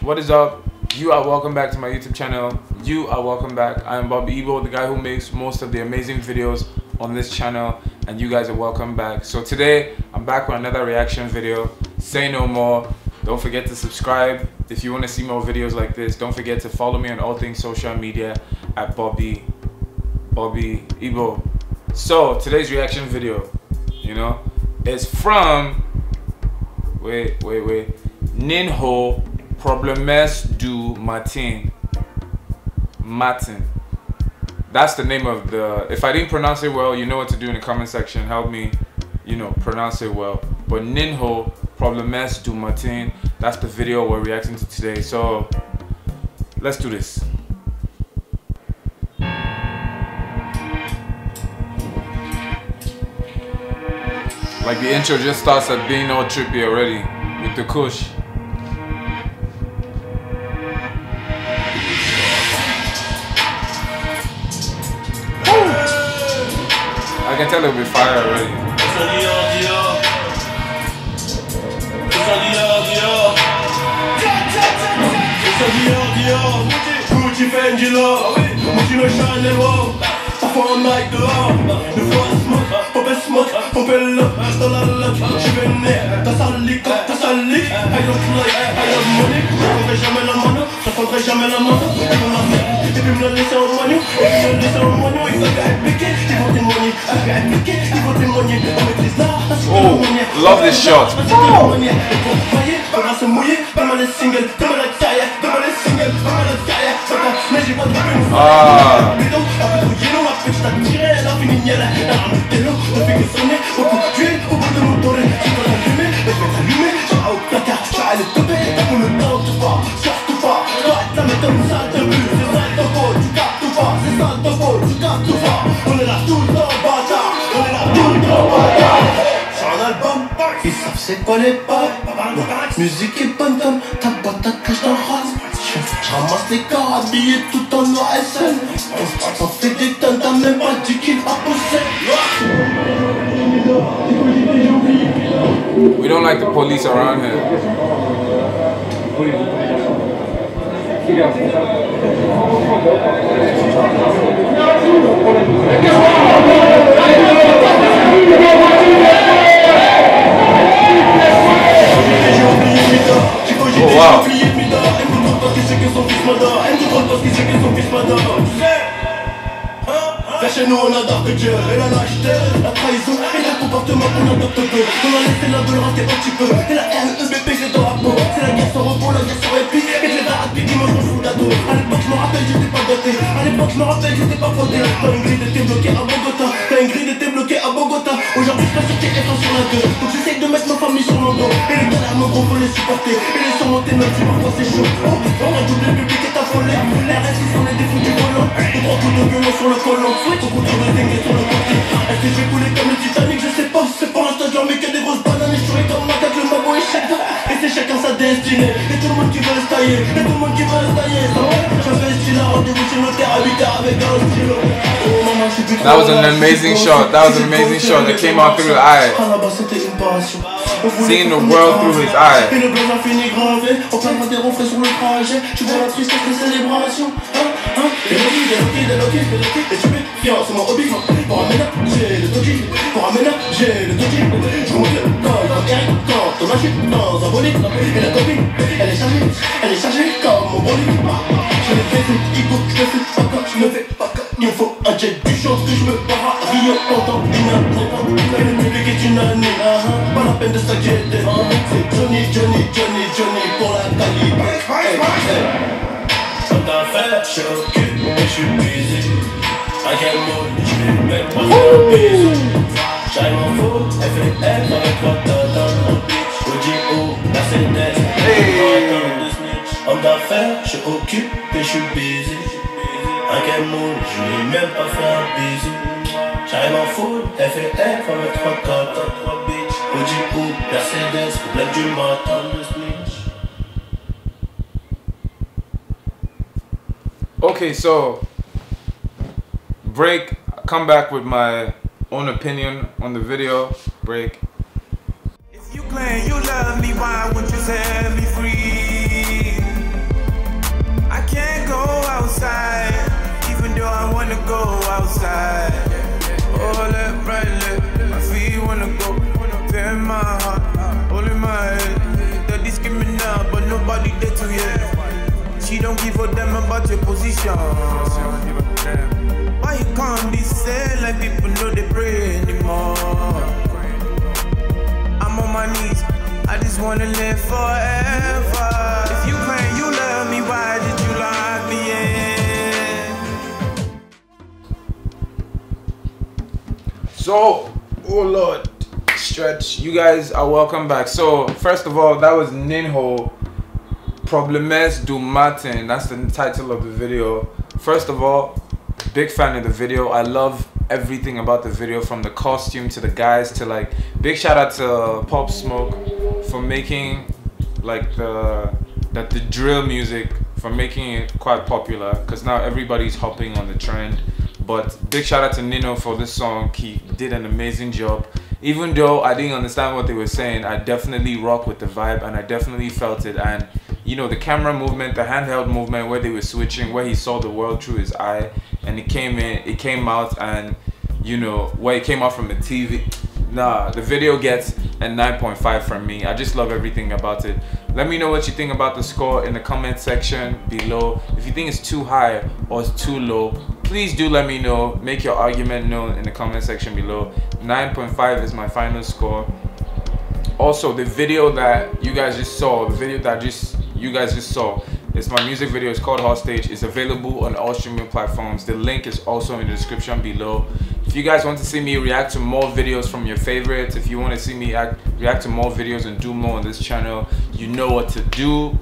What is up? You are welcome back to my YouTube channel. You are welcome back. I am Bobby Ibo, the guy who makes most of the amazing videos on this channel, and you guys are welcome back. So today, I'm back with another reaction video. Say no more. Don't forget to subscribe. If you want to see more videos like this, don't forget to follow me on all things social media at Bobby Ibo. So today's reaction video, you know, is from Ninho, Problèmes du matin. That's the name of the. If I didn't pronounce it well, you know what to do in the comment section. Help me, you know, pronounce it well. But Ninho, Problèmes du matin. That's the video we're reacting to today. So let's do this. Like the intro just starts at being all trippy already with the kush. I can tell it'll be fire already. Oh, love this shot. C'est quoi les pâtes? Musique et pantom, ta patate cache dans le rase. J'ramasse les corps habillés tout en noir et seul. On fait des tonnes, t'as même pas dit qu'il a poussé. We don't like the police around here. Oh, wow. That was an amazing shot. That was an amazing shot that came out through the eye. Seeing the world through his eyes. J'arrive en foule, FF avec 3 4 3 bitch. Audi ou Mercedes, problème du matin. Okay, so break. I come back with my own opinion on the video. Break. If you claim you love me, why won't you set me free? nobody there to hear. She don't give a damn about your position. Why you can't be sad like people know they pray anymore? I'm on my knees, I just wanna live forever. If you claim you love me, why did you lock me in? So, oh Lord, Stretch, you guys are welcome back. So, first of all, that was Ninho, Problèmes du matin. That's the title of the video. First of all, big fan of the video. I love everything about the video, from the costume to the guys to like, big shout out to Pop Smoke for making like the drill music, for making it quite popular, because now everybody's hopping on the trend. But big shout out to Ninho for this song. He did an amazing job. Even though I didn't understand what they were saying, I definitely rock with the vibe and I definitely felt it. And you know, the camera movement, the handheld movement, where they were switching, where he saw the world through his eye, and it came in, it came out, and you know, where it came out from the TV. Nah, the video gets a 9.5 from me. I just love everything about it. Let me know what you think about the score in the comment section below. If you think it's too high or it's too low, please do let me know. Make your argument known in the comment section below. 9.5 is my final score. Also, the video that you guys just saw, it's my music video. It's called Hostage. It's available on all streaming platforms. The link is also in the description below. If you guys want to see me react to more videos from your favorites, if you want to see me react to more videos and do more on this channel, you know what to do.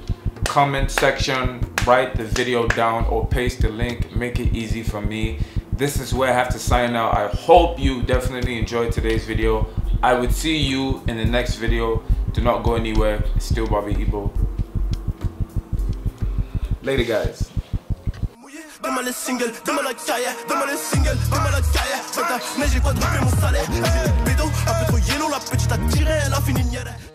Comment section, write the video down or paste the link. Make it easy for me. This is where I have to sign out. I hope you definitely enjoyed today's video. I would see you in the next video. Do not go anywhere. It's still Bobby Ibo. Later, guys.